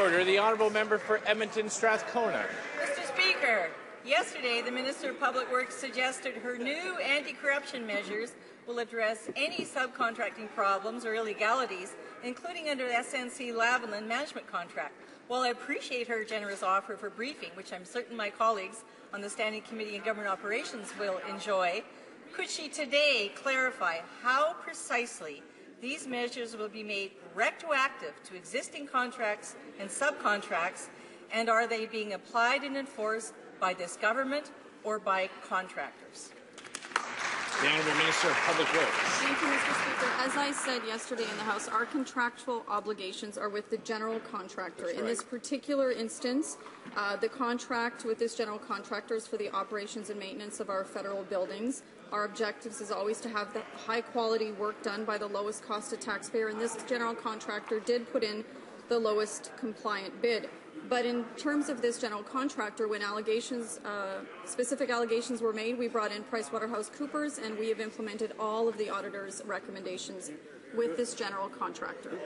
Order, the honourable member for Edmonton Strathcona. Mr. Speaker, yesterday the Minister of Public Works suggested her new anti-corruption measures will address any subcontracting problems or illegalities, including under the SNC-Lavalin management contract. While I appreciate her generous offer for briefing, which I'm certain my colleagues on the Standing Committee on Government Operations will enjoy, could she today clarify how precisely these measures will be made retroactive to existing contracts and subcontracts, and are they being applied and enforced by this government or by contractors? The Honourable Minister of Public Works. Thank you, Mr. Speaker. As I said yesterday in the House, our contractual obligations are with the general contractor. Right. In this particular instance, the contract with this general contractor is for the operations and maintenance of our federal buildings. Our objectives is always to have the high-quality work done by the lowest cost to taxpayer, and this general contractor did put in the lowest compliant bid. But in terms of this general contractor, when allegations, specific allegations were made, we brought in PricewaterhouseCoopers, and we have implemented all of the auditor's recommendations with this general contractor.